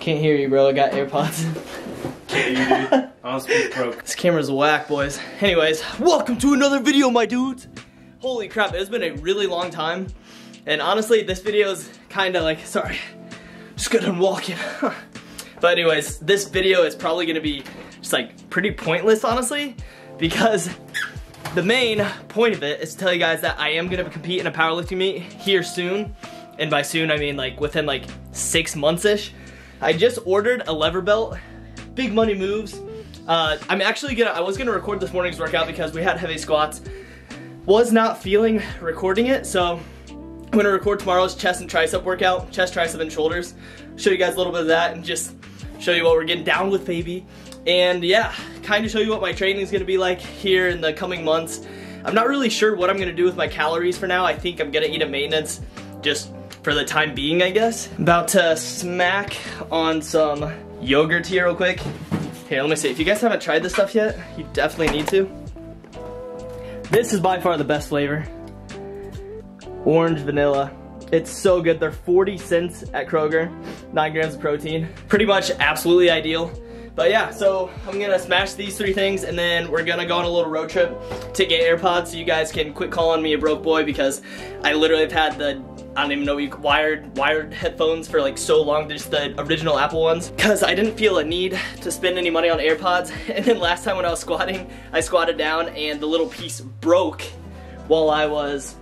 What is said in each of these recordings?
Can't hear you, bro. I got AirPods. Dude, honestly broke. This camera's whack, boys. Anyways, welcome to another video, my dudes. Holy crap, it's been a really long time. And honestly, this video is kind of like, sorry, just good and walking. But anyways, this video is probably gonna be just like pretty pointless, honestly, because the main point of it is to tell you guys that I am gonna compete in a powerlifting meet here soon. And by soon, I mean like within like 6 months-ish. I just ordered a lever belt. Big money moves. I was gonna record this morning's workout because we had heavy squats. Was not feeling recording it, so I'm gonna record tomorrow's chest and tricep workout, chest, tricep, and shoulders. Show you guys a little bit of that and just show you what we're getting down with, baby. And yeah, kind of show you what my training is gonna be like here in the coming months. I'm not really sure what I'm gonna do with my calories for now. I think I'm gonna eat a maintenance just for the time being, I guess. About to smack on some yogurt here real quick. Here, let me see. If you guys haven't tried this stuff yet, you definitely need to. This is by far the best flavor. Orange vanilla. It's so good. They're 40 cents at Kroger. 9 grams of protein. Pretty much absolutely ideal. But yeah, so I'm gonna smash these 3 things and then we're gonna go on a little road trip to get AirPods so you guys can quit calling me a broke boy, because I literally have had the, I don't even know, you wired headphones for like so long, just the original Apple ones, because I didn't feel a need to spend any money on AirPods. And then last time when I was squatting, I squatted down and the little piece broke while I was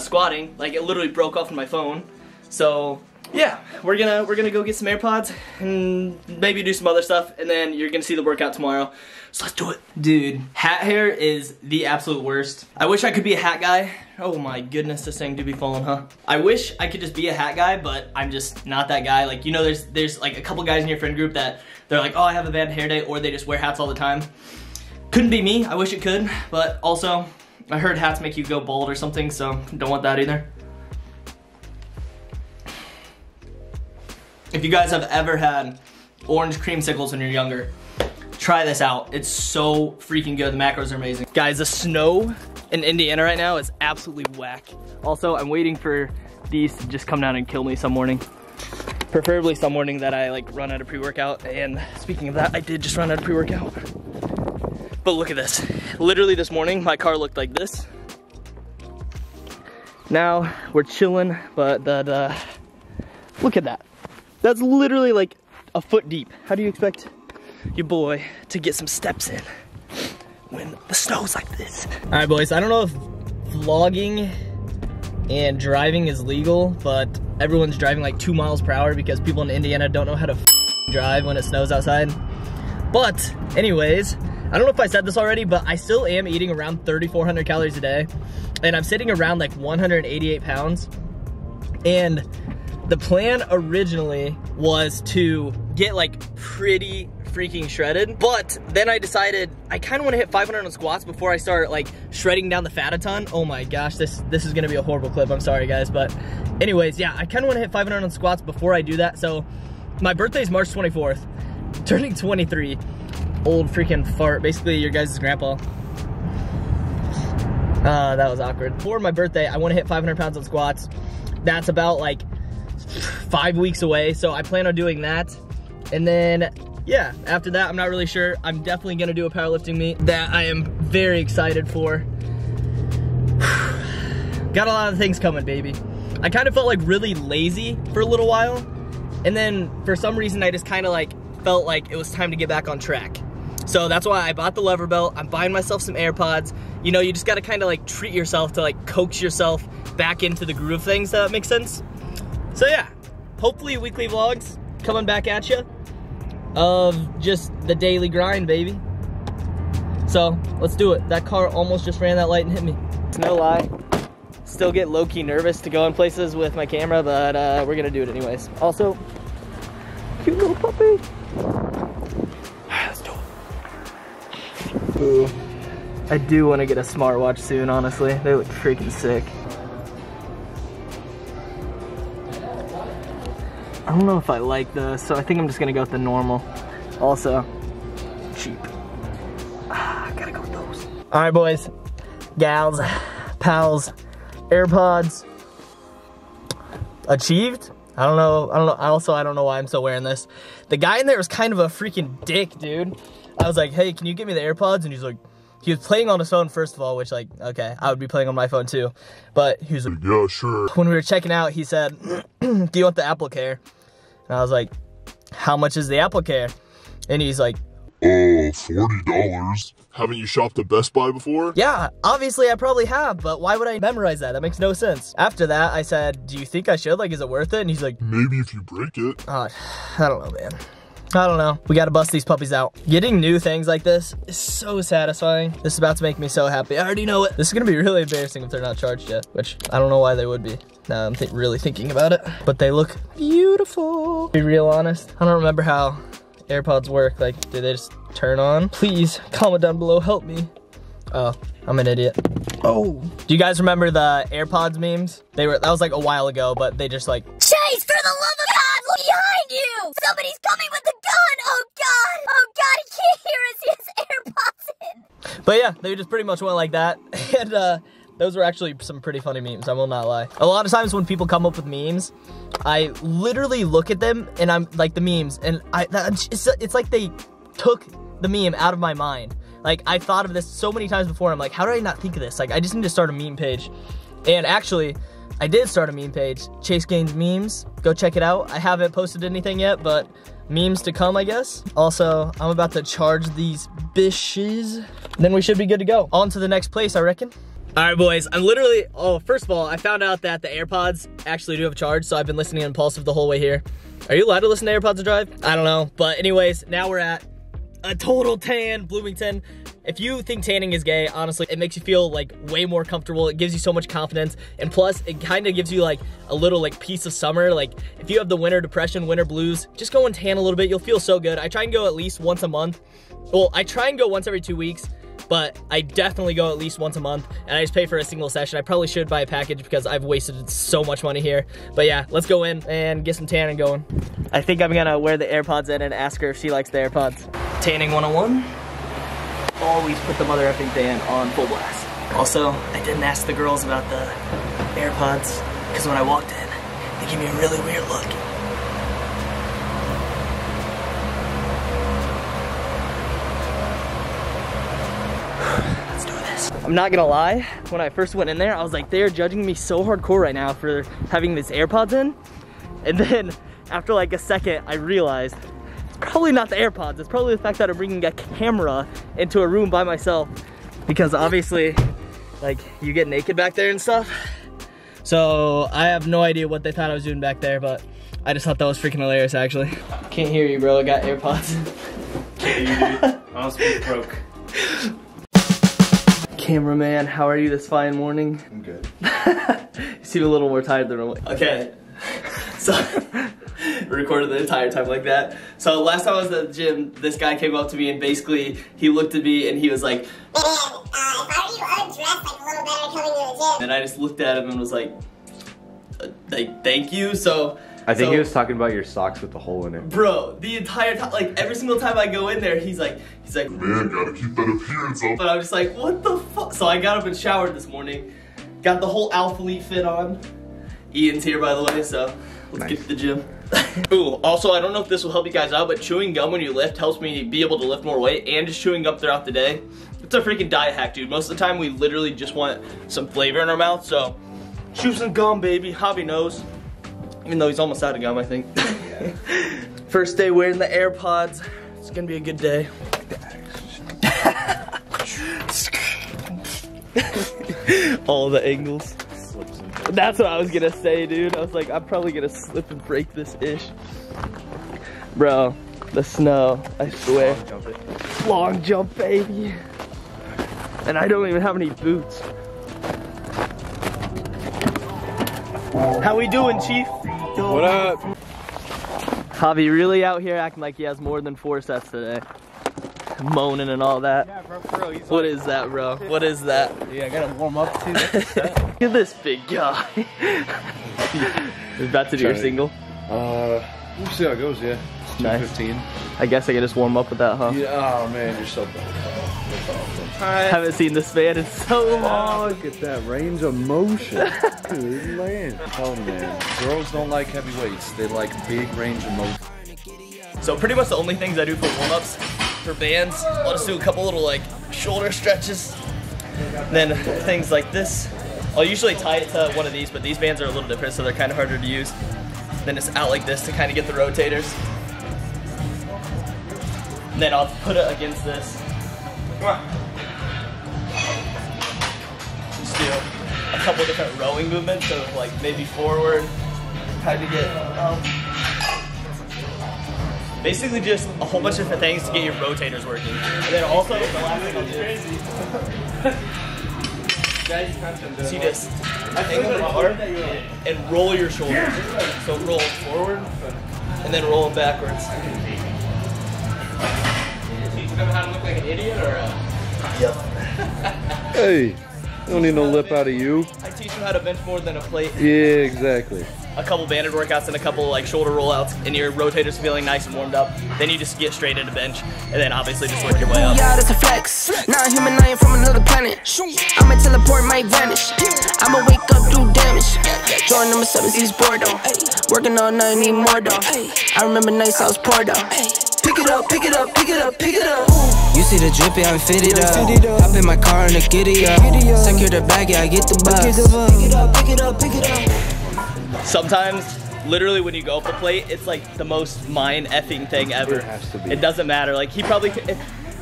squatting. Like, it literally broke off of my phone. So yeah, we're gonna go get some AirPods and maybe do some other stuff, and then you're gonna see the workout tomorrow. So let's do it. Dude, hat hair is the absolute worst. I wish I could be a hat guy. Oh my goodness, this thing do be falling, huh? I wish I could just be a hat guy, but I'm just not that guy. Like, you know, there's like a couple guys in your friend group that they're like, oh, I have a bad hair day, or they just wear hats all the time. Couldn't be me. I wish it could, but also I heard hats make you go bald or something, so don't want that either. If you guys have ever had orange creamsicles when you're younger, try this out. It's so freaking good. The macros are amazing. Guys, the snow in Indiana right now is absolutely whack. Also, I'm waiting for these to just come down and kill me some morning. Preferably some morning that I like run out of pre-workout. And speaking of that, I did just run out of pre-workout. But look at this. Literally this morning, my car looked like this. Now we're chilling, but look at that. That's literally like a foot deep. How do you expect your boy to get some steps in when the snow's like this? All right, boys, I don't know if vlogging and driving is legal, but everyone's driving like 2 miles per hour because people in Indiana don't know how to drive when it snows outside. But anyways, I don't know if I said this already, but I still am eating around 3,400 calories a day, and I'm sitting around like 188 pounds. And the plan originally was to get like pretty freaking shredded, but then I decided I kind of want to hit 500 on squats before I start like shredding down the fat a ton. Oh my gosh, this is gonna be a horrible clip. I'm sorry, guys, but anyways, yeah, I kind of want to hit 500 on squats before I do that. So my birthday's March 24th, turning 23. Old freaking fart, basically your guys' grandpa. That was awkward. For my birthday, I want to hit 500 pounds on squats. That's about like 5 weeks away, so I plan on doing that. And then yeah, after that, I'm not really sure. I'm definitely gonna do a powerlifting meet that I am very excited for. Got a lot of things coming, baby. I kind of felt like really lazy for a little while, and then for some reason I just kind of like felt like it was time to get back on track. So that's why I bought the lever belt. I'm buying myself some AirPods. You know, you just gotta kind of like treat yourself to like coax yourself back into the groove of things. That makes sense. So yeah, hopefully weekly vlogs coming back at you. Of just the daily grind, baby. So let's do it. That car almost just ran that light and hit me. It's no lie, still get low-key nervous to go in places with my camera, but we're gonna do it anyways. Also, cute little puppy. All right, let's do it. Ooh, I do want to get a smartwatch soon, honestly. They look freaking sick. I don't know if I like those, so I think I'm just gonna go with the normal. Also, cheap. Ah, gotta go with those. All right, boys, gals, pals, AirPods. Achieved, I don't know. Also, I don't know why I'm still wearing this. The guy in there was kind of a freaking dick, dude. I was like, hey, can you give me the AirPods? And he's like, he was playing on his phone, first of all, which, like, okay, I would be playing on my phone, too. But he was like, yeah, sure. When we were checking out, he said, do you want the AppleCare? And I was like, how much is the AppleCare? And he's like, oh, $40. Haven't you shopped at Best Buy before? Yeah, obviously I probably have, but why would I memorize that? That makes no sense. After that, I said, do you think I should? Like, is it worth it? And he's like, maybe if you break it. I don't know, man. I don't know. We gotta bust these puppies out. Getting new things like this is so satisfying. This is about to make me so happy. I already know it. This is gonna be really embarrassing if they're not charged yet, which I don't know why they would be. Now I'm really thinking about it. But they look beautiful. To be real honest, I don't remember how AirPods work. Like, do they just turn on? Please comment down below, help me. Oh, I'm an idiot. Oh. Do you guys remember the AirPods memes? That was like a while ago, but they just like, Chase, for the love of God, look behind you! Somebody's coming with a gun! Oh God! Oh God, he can't hear us, he has AirPods in! But yeah, they just pretty much went like that. And those were actually some pretty funny memes, I will not lie. A lot of times when people come up with memes, I literally look at them and I'm like the memes, and it's like they took the meme out of my mind. Like, I thought of this so many times before, I'm like, how did I not think of this? Like, I just need to start a meme page. And actually, I did start a meme page, ChaseGainsMemes. Go check it out. I haven't posted anything yet, but memes to come, I guess. Also, I'm about to charge these bitches. Then we should be good to go. On to the next place, I reckon. All right, boys, I'm literally, oh, first of all, I found out that the AirPods actually do have a charge, so I've been listening to Impulsive the whole way here. Are you allowed to listen to AirPods to drive? I don't know, but anyways, now we're at a total tan, Bloomington. If you think tanning is gay, honestly, it makes you feel like way more comfortable. It gives you so much confidence. And plus, it kind of gives you like a little like piece of summer. Like if you have the winter depression, winter blues, just go and tan a little bit. You'll feel so good. I try and go at least once a month. Well, I try and go once every 2 weeks, but I definitely go at least once a month, and I just pay for a single session. I probably should buy a package because I've wasted so much money here. But yeah, let's go in and get some tanning going. I think I'm gonna wear the AirPods in and ask her if she likes the AirPods. Tanning 101. Always put the mother effing fan on full blast. Also, I didn't ask the girls about the AirPods because when I walked in, they gave me a really weird look. I'm not gonna lie, when I first went in there, I was like, they're judging me so hardcore right now for having these AirPods in. And then after like a second, I realized it's probably not the AirPods. It's probably the fact that I'm bringing a camera into a room by myself, because obviously like you get naked back there and stuff. So I have no idea what they thought I was doing back there, but I just thought that was freaking hilarious actually. Can't hear you, bro. I got AirPods. Can't hear you, dude. I was pretty broke. Cameraman, how are you this fine morning? I'm good. You seem a little more tired than normal. Okay, so recorded the entire time like that. So last time I was at the gym, this guy came up to me and basically he looked at me and he was like, hey, if I were you undressed like a little better coming to the gym. And I just looked at him and was like thank you. So I think he was talking about your socks with the hole in it. Bro, the entire time, like every single time I go in there, he's like, man, gotta keep that appearance up. But I'm just like, what the fuck? So I got up and showered this morning, got the whole Alphalete fit on. Ian's here, by the way, so let's get to the gym. Ooh, also, I don't know if this will help you guys out, but chewing gum when you lift helps me be able to lift more weight, and just chewing up throughout the day. It's a freaking diet hack, dude. Most of the time, we literally just want some flavor in our mouth, so chew some gum, baby. Hobby knows. Even though he's almost out of gum, I think. Yeah. First day wearing the AirPods. It's gonna be a good day. All the angles. That's what I was gonna say, dude. I was like, I'm probably gonna slip and break this ish. Bro, the snow, I swear. Long jump, baby. And I don't even have any boots. How we doing, Chief? What up? Javi really out here acting like he has more than 4 sets today. Moaning and all that. Yeah, bro, what is that, bro? What is that? Yeah, I gotta warm up too. Look at this big guy. You're about to do your single? We'll see how it goes, yeah. It's 2:15. Nice. I guess I can just warm up with that, huh? Yeah, oh man, you're so bad. That's awesome. Right. Haven't seen this man in so long. Look at that range of motion. Dude, man. Oh man, girls don't like heavy weights. They like big range of motion. So pretty much the only things I do for warm-ups, for bands, I'll just do a couple little like shoulder stretches. Then things like this. I'll usually tie it to one of these, but these bands are a little different, so they're kind of harder to use. Then it's out like this to kind of get the rotators. And then I'll put it against this. Come on. Just do a couple different rowing movements, so like maybe forward, kind of get basically just a whole bunch of different things to get your rotators working. And then also, the last thing I'll do is you just angle the arm and roll your shoulders. So roll forward and then roll it backwards. Teach them how to look like an idiot or Yep. Hey, don't need no lip out of you. I teach them how to bench more than a plate. Yeah, exactly. A couple banded workouts and a couple like shoulder rollouts, and your rotator's feeling nice and warmed up. Then you just get straight into bench, and then obviously just work your way up. Yeah, that's a flex. Not human, I am from another planet. I'ma teleport, might vanish. I'ma wake up, do damage. Join number 7, East Bordeaux. Working all night, need more though. I remember nights I was poor though. Pick it up, pick it up, pick it up, pick it up. You see the drippy, I'm fitted up. Hop in my car and a giddy up. Secure the bag, yeah, I get the bus. Pick it up, pick it up, pick it up. Sometimes, literally when you go up the plate, it's like the most mind effing thing ever. It has to be. It doesn't matter, like he probably,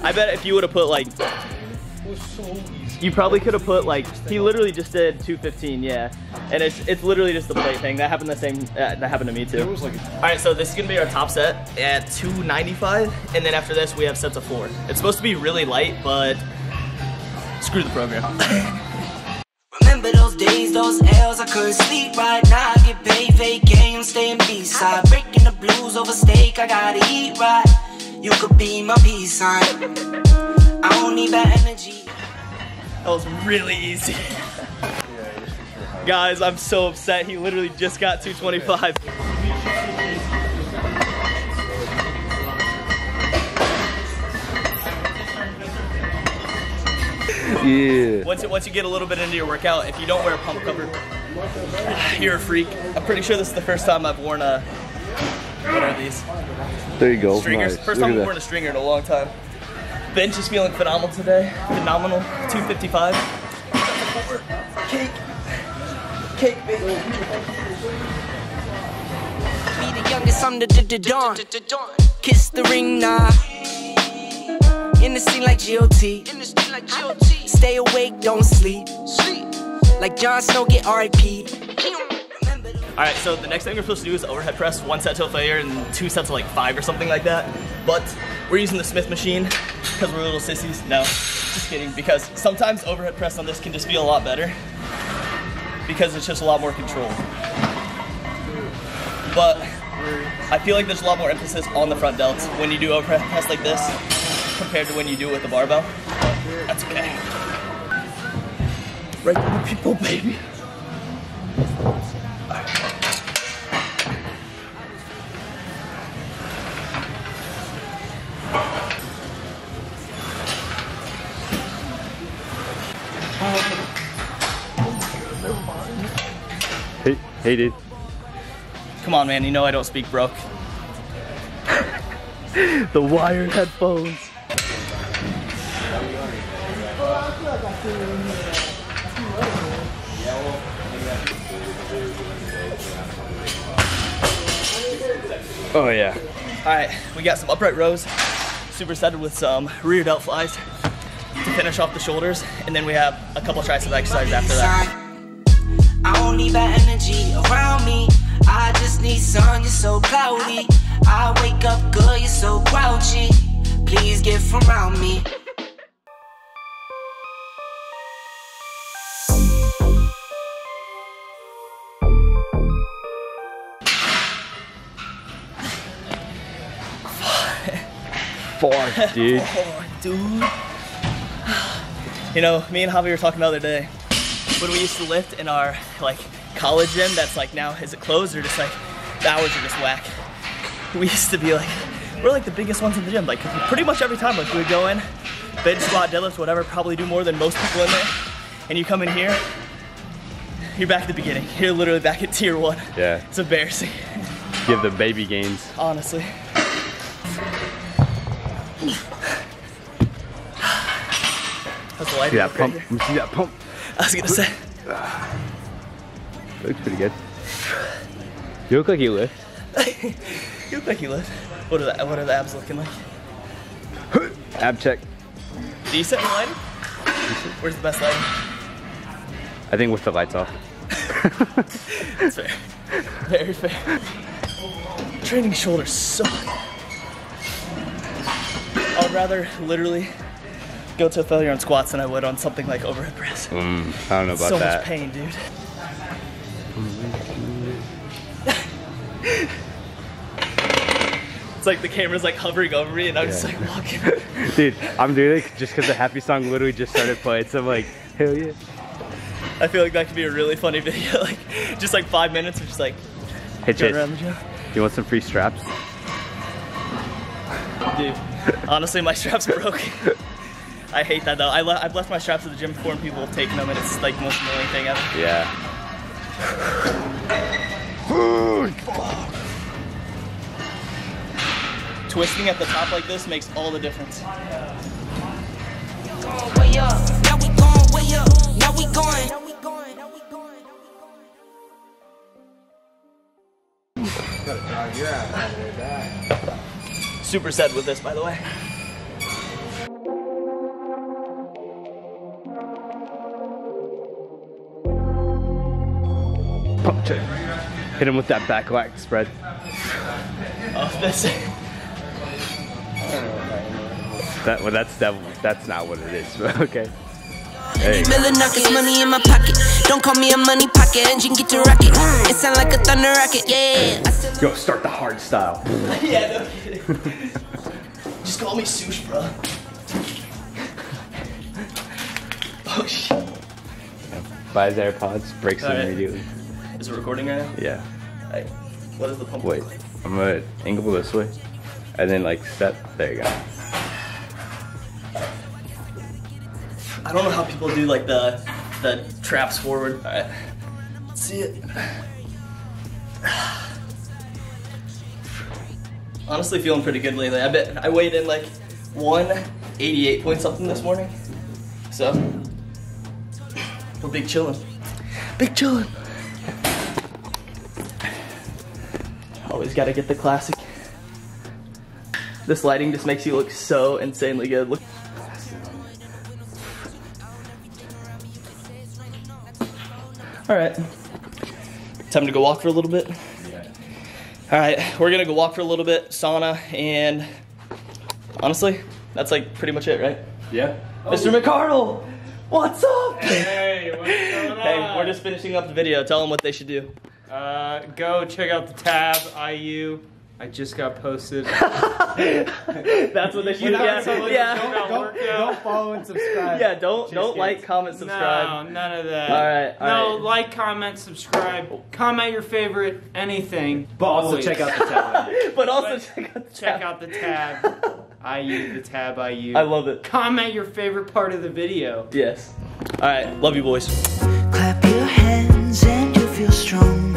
I bet if you would have put like, you probably could have put like, he literally just did 215, yeah. And it's literally just the plate thing. That happened the same, that happened to me too. All right, so this is gonna be our top set at 295. And then after this, we have sets of 4. It's supposed to be really light, but screw the program. Remember those days, those L's, I couldn't sleep right now. I get paid, vacating, staying B-side. Breaking the blues over steak, I gotta eat right. You could be my peace sign. I don't need that energy. That was really easy. Guys, I'm so upset. He literally just got 225. Yeah. Once you get a little bit into your workout, if you don't wear a pump cover, you're a freak. I'm pretty sure this is the first time I've worn a, what are these? There you go. Stringers. Nice. First time I've worn a stringer in a long time. Bench is feeling phenomenal today. Phenomenal. 255. Cake. Cake, baby. Be the youngest, I'm the dawn. Kiss the ring, nah. In the scene like GOT. Stay awake, don't sleep. Like Jon Snow, get R.I.P. Alright, so the next thing we're supposed to do is overhead press. 1 set till failure and 2 sets of like 5 or something like that. But we're using the Smith machine because we're little sissies. No, just kidding, because sometimes overhead press on this can just feel a lot better because it's just a lot more control. But I feel like there's a lot more emphasis on the front delts when you do overhead press like this compared to when you do it with the barbell. But that's okay. Right on the people, baby. Hey dude. Come on man, you know I don't speak broke. The wired headphones. Oh yeah. Alright, we got some upright rows, supersetted with some rear delt flies to finish off the shoulders, and then we have a couple tricep exercises after that. I don't need that energy around me. I just need sun, you're so cloudy. I wake up good, you're so grouchy. Please get from around me. Fuck, dude. Oh, dude. You know, me and Javi were talking the other day. When we used to lift in our like college gym, that's like now, is it closed or just like the hours are just whack? We used to be like, we're like the biggest ones in the gym. Like pretty much every time, like we would go in, bench, squat, deadlift, whatever, probably do more than most people in there. And you come in here, you're back at the beginning. You're literally back at tier one. Yeah. It's embarrassing. Give the baby gains. Honestly. That's the light. See that pump. Right, see that pump. I was gonna say. Looks pretty good. You look like you lift. You look like you lift. What are the abs looking like? Ab check. Decent lighting? Decent. Where's the best lighting? I think with the lights off. That's fair. Very fair. Training shoulders suck. I'd rather literally go to a failure on squats than I would on something like overhead press. I don't know about that. So much pain, dude. It's like the camera's like hovering over me and I'm just like walking. Dude, I'm doing it just because the happy song literally just started playing, so I'm like, hell yeah. I feel like that could be a really funny video, like just like 5 minutes of just like, hey Chase, around the gym. Do you want some free straps? Dude, honestly my straps broke. I hate that though. I've left my straps at the gym before and people have taken them and it's like the most annoying thing ever. Yeah. Twisting at the top like this makes all the difference. Superset with this, by the way. Pump check. Hit him with that back leg spread. Oh, that's it. That's not what it is, but okay. Money in my pocket. Don't call me a money pocket. Engine get to rocket. It sound like a thunder rocket. Yeah. Yo, start the hard style. Yeah, no kidding. Just call me Sush, bro. Oh shit. Buys AirPods, breaks them immediately. Is it recording right now? Yeah. Right. What is the pump? Wait, like? I'm gonna angle this way, and then like step. There you go. I don't know how people do like the traps forward. All right. See it. Honestly, feeling pretty good lately. I bet I weighed in like 188 point something this morning. So, we're big chillin'. Big chillin'. Always gotta get the classic. This lighting just makes you look so insanely good. Look. All right, time to go walk for a little bit. Yeah. All right, we're gonna go walk for a little bit, sauna, and honestly, that's like pretty much it, right? Yeah. Oh. Mr. McArdle, what's up? Hey, what's going on? Hey, we're just finishing up the video. Tell them what they should do. Go check out the tab, IU. I just got posted. That's what they should do. Yeah. Don't follow and subscribe. Yeah, don't like, comment, subscribe. No, none of that. All right. No, like, comment, subscribe. Comment your favorite anything. But also check out the tab. IU, the tab IU. I love it. Comment your favorite part of the video. Yes. All right. Love you, boys. Clap your hands and you feel strong.